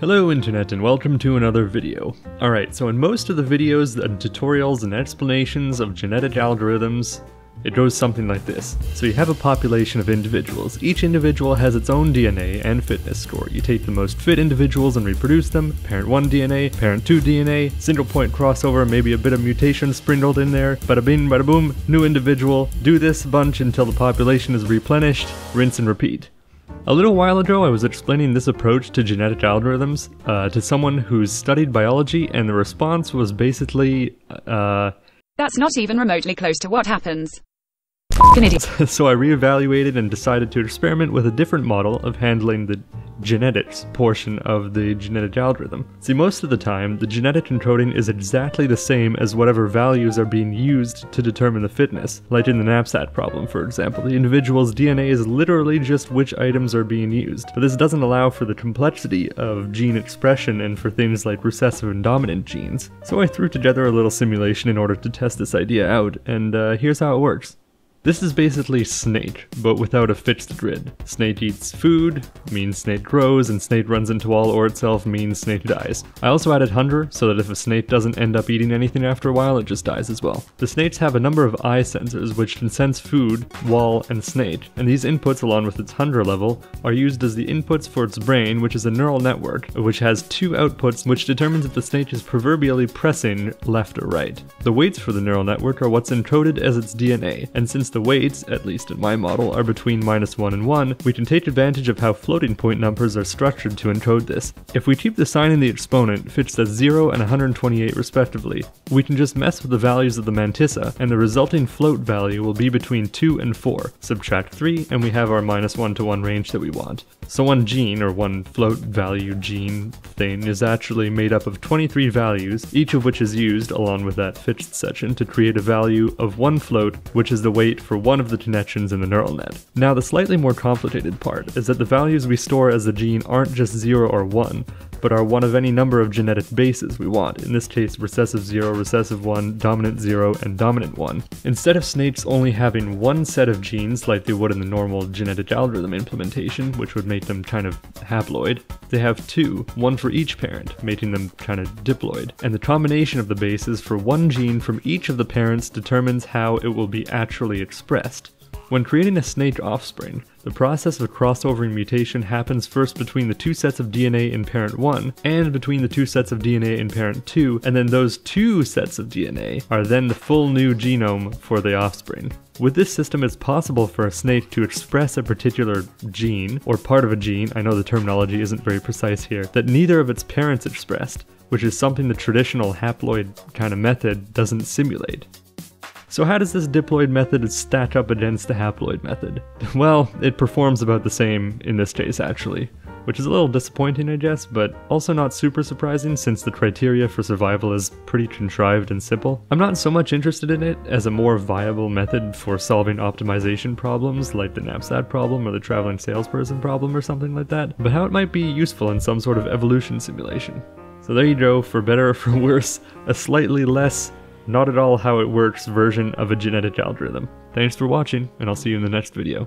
Hello internet and welcome to another video. Alright, so in most of the videos and tutorials and explanations of genetic algorithms, it goes something like this. So you have a population of individuals. Each individual has its own DNA and fitness score. You take the most fit individuals and reproduce them, parent 1 DNA, parent 2 DNA, single point crossover, maybe a bit of mutation sprinkled in there, bada bing, bada boom, new individual, do this bunch until the population is replenished, rinse and repeat. A little while ago I was explaining this approach to genetic algorithms to someone who's studied biology, and the response was basically, that's not even remotely close to what happens. F***ing idiot. So I reevaluated and decided to experiment with a different model of handling the genetics portion of the genetic algorithm. See, most of the time, the genetic encoding is exactly the same as whatever values are being used to determine the fitness. Like in the knapsack problem, for example, the individual's DNA is literally just which items are being used. But this doesn't allow for the complexity of gene expression and for things like recessive and dominant genes. So I threw together a little simulation in order to test this idea out, and here's how it works. This is basically Snake, but without a fixed grid. Snake eats food, means Snake grows, and Snake runs into all or itself, means Snake dies. I also added hunger, so that if a snake doesn't end up eating anything after a while, it just dies as well. The snakes have a number of eye sensors, which can sense food, wall, and snake, and these inputs, along with its hunger level, are used as the inputs for its brain, which is a neural network, which has two outputs, which determines if the snake is proverbially pressing left or right. The weights for the neural network are what's encoded as its DNA, and since the weights, at least in my model, are between -1 and 1, we can take advantage of how floating point numbers are structured to encode this. If we keep the sign and the exponent fixed as 0 and 128 respectively, we can just mess with the values of the mantissa, and the resulting float value will be between 2 and 4, subtract 3, and we have our -1 to 1 range that we want. So one gene, or one float value gene thing, is actually made up of 23 values, each of which is used, along with that fixed section, to create a value of one float, which is the weight for one of the connections in the neural net. Now the slightly more complicated part is that the values we store as a gene aren't just 0 or 1, but are one of any number of genetic bases we want, in this case recessive 0, recessive 1, dominant 0, and dominant 1. Instead of snakes only having one set of genes like they would in the normal genetic algorithm implementation, which would make them kind of haploid, they have two, one for each parent, making them kind of diploid, and the combination of the bases for one gene from each of the parents determines how it will be actually expressed. When creating a snake offspring, the process of crossovering mutation happens first between the two sets of DNA in parent 1 and between the two sets of DNA in parent 2, and then those two sets of DNA are then the full new genome for the offspring. With this system, it's possible for a snake to express a particular gene, or part of a gene, I know the terminology isn't very precise here, that neither of its parents expressed, which is something the traditional haploid kind of method doesn't simulate. So how does this diploid method stack up against the haploid method? Well, it performs about the same in this case actually, which is a little disappointing I guess, but also not super surprising since the criteria for survival is pretty contrived and simple. I'm not so much interested in it as a more viable method for solving optimization problems like the knapsack problem or the traveling salesperson problem or something like that, but how it might be useful in some sort of evolution simulation. So there you go, for better or for worse, a slightly less not at all how it works version of a genetic algorithm. Thanks for watching, and I'll see you in the next video.